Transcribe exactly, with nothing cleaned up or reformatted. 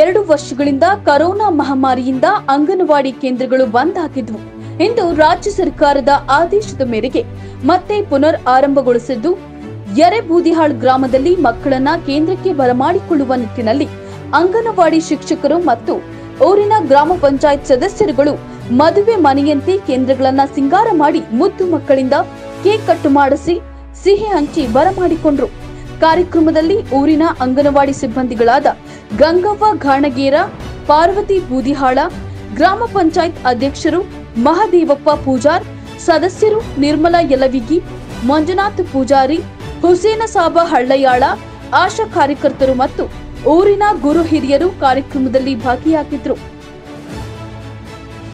ಎರಡು ವರ್ಷಗಳಿಂದ ಕೊರೋನಾ ಮಹಾಮಾರಿಯಿಂದ ಅಂಗನವಾಡಿ ಕೇಂದ್ರಗಳು ಬಂದ್ ಆಗಿದ್ವು. ಇಂದು ರಾಜ್ಯ ಸರ್ಕಾರದ ಆದೇಶದ ಮೇರೆಗೆ ಮತ್ತೆ ಪುನರ್ ಆರಂಭಗೊಳಿಸಿದ್ದು, ಯರೇಬೂದಿಹಾಳ್ ಗ್ರಾಮದಲ್ಲಿ ಮಕ್ಕಳನ್ನ ಕೇಂದ್ರಕ್ಕೆ ಬರಮಾಡಿಕೊಳ್ಳುವ ನಿಟ್ಟಿನಲ್ಲಿ ಅಂಗನವಾಡಿ ಶಿಕ್ಷಕರು ಮತ್ತು ಊರಿನ ಗ್ರಾಮ ಪಂಚಾಯತ್ ಸದಸ್ಯರುಗಳು ಮದುವೆ ಮನೆಯಂತೆ ಕೇಂದ್ರಗಳನ್ನ ಸಿಂಗಾರ ಮಾಡಿ ಮುದ್ದು ಮಕ್ಕಳಿಂದ ಕೇಕ್ ಕಟ್ ಮಾಡಿಸಿ ಸಿಹಿ ಹಂಚಿ ಬರಮಾಡಿಕೊಂಡ್ರು. ಕಾರ್ಯಕ್ರಮದಲ್ಲಿ ಊರಿನ ಅಂಗನವಾಡಿ ಸಿಬ್ಬಂದಿಗಳಾದ ಗಂಗವ್ವ ಘಾಣಗೇರ, ಪಾರ್ವತಿ ಬೂದಿಹಾಳ, ಗ್ರಾಮ ಪಂಚಾಯತ್ ಅಧ್ಯಕ್ಷರು ಮಹಾದೇವಪ್ಪ ಪೂಜಾರ್, ಸದಸ್ಯರು ನಿರ್ಮಲಾ ಯಲವಿಗಿ, ಮಂಜುನಾಥ್ ಪೂಜಾರಿ, ಹುಸೇನಸಾಬ ಹಳ್ಳಯಾಳ, ಆಶಾ ಕಾರ್ಯಕರ್ತರು ಮತ್ತು ಊರಿನ ಗುರು ಹಿರಿಯರು ಕಾರ್ಯಕ್ರಮದಲ್ಲಿ ಭಾಗಿಯಾಗಿದ್ದರು.